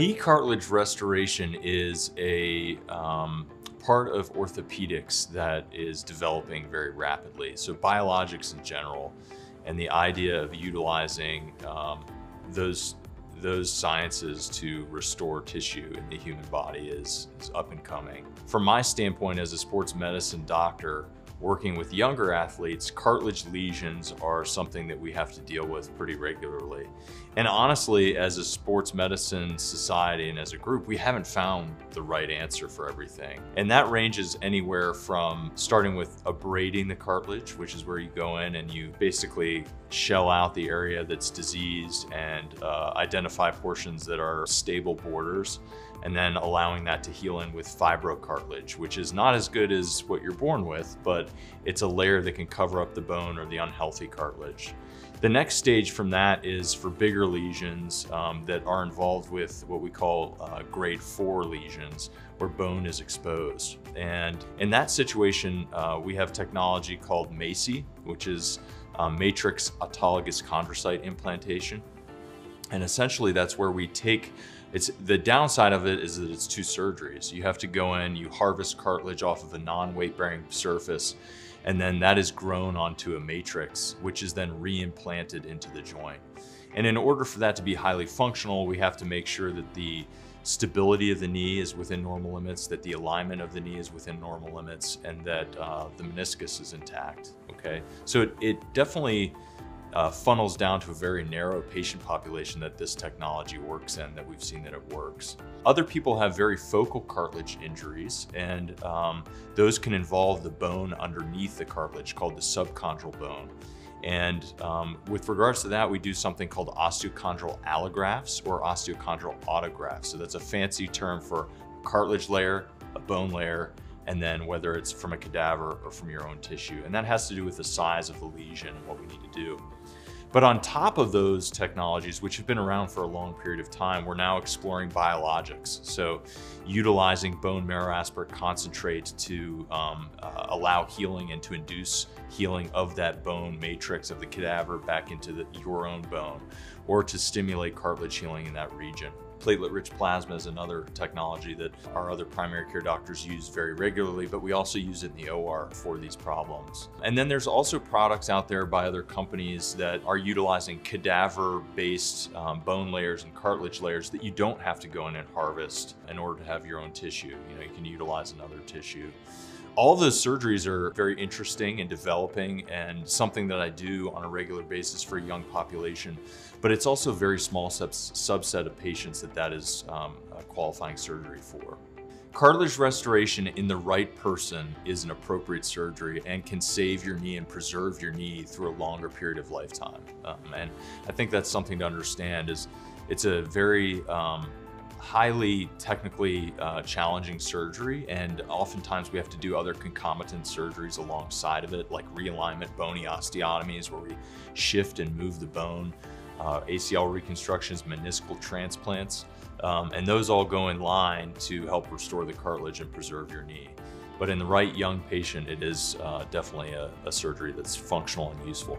Knee cartilage restoration is a part of orthopedics that is developing very rapidly. So biologics in general, and the idea of utilizing those sciences to restore tissue in the human body is up and coming. From my standpoint as a sports medicine doctor, working with younger athletes, cartilage lesions are something that we have to deal with pretty regularly. And honestly, as a sports medicine society and as a group, we haven't found the right answer for everything. And that ranges anywhere from starting with abrading the cartilage, which is where you go in and you basically shell out the area that's diseased and identify portions that are stable borders, and then allowing that to heal in with fibrocartilage, which is not as good as what you're born with, but it's a layer that can cover up the bone or the unhealthy cartilage. The next stage from that is for bigger lesions that are involved with what we call grade 4 lesions, where bone is exposed. And in that situation, we have technology called MACI, which is matrix autologous chondrocyte implantation. And essentially that's where we take, the downside of it is that it's 2 surgeries. You have to go in, you harvest cartilage off of a non-weight bearing surface, and then that is grown onto a matrix, which is then reimplanted into the joint. And in order for that to be highly functional, we have to make sure that the stability of the knee is within normal limits, that the alignment of the knee is within normal limits, and that the meniscus is intact, okay? So it definitely funnels down to a very narrow patient population that this technology works in, that we've seen that it works. Other people have very focal cartilage injuries, and those can involve the bone underneath the cartilage called the subchondral bone. And with regards to that, we do something called osteochondral allografts or osteochondral autograft. So that's a fancy term for cartilage layer, a bone layer, and then whether it's from a cadaver or from your own tissue. And that has to do with the size of the lesion and what we need to do. But on top of those technologies, which have been around for a long period of time, we're now exploring biologics. So utilizing bone marrow aspirate concentrate to allow healing and to induce healing of that bone matrix of the cadaver back into your own bone, or to stimulate cartilage healing in that region. Platelet-rich plasma is another technology that our other primary care doctors use very regularly, but we also use it in the OR for these problems. And then there's also products out there by other companies that are utilizing cadaver-based bone layers and cartilage layers that you don't have to go in and harvest in order to have your own tissue. You know, you can utilize another tissue. All of those surgeries are very interesting and developing, and something that I do on a regular basis for a young population, but it's also a very small subset of patients that is a qualifying surgery for. Cartilage restoration in the right person is an appropriate surgery and can save your knee and preserve your knee through a longer period of lifetime. And I think that's something to understand, is it's a very highly technically challenging surgery, and oftentimes we have to do other concomitant surgeries alongside of it, like realignment bony osteotomies where we shift and move the bone, ACL reconstructions, meniscal transplants, and those all go in line to help restore the cartilage and preserve your knee. But in the right young patient, it is definitely a surgery that's functional and useful.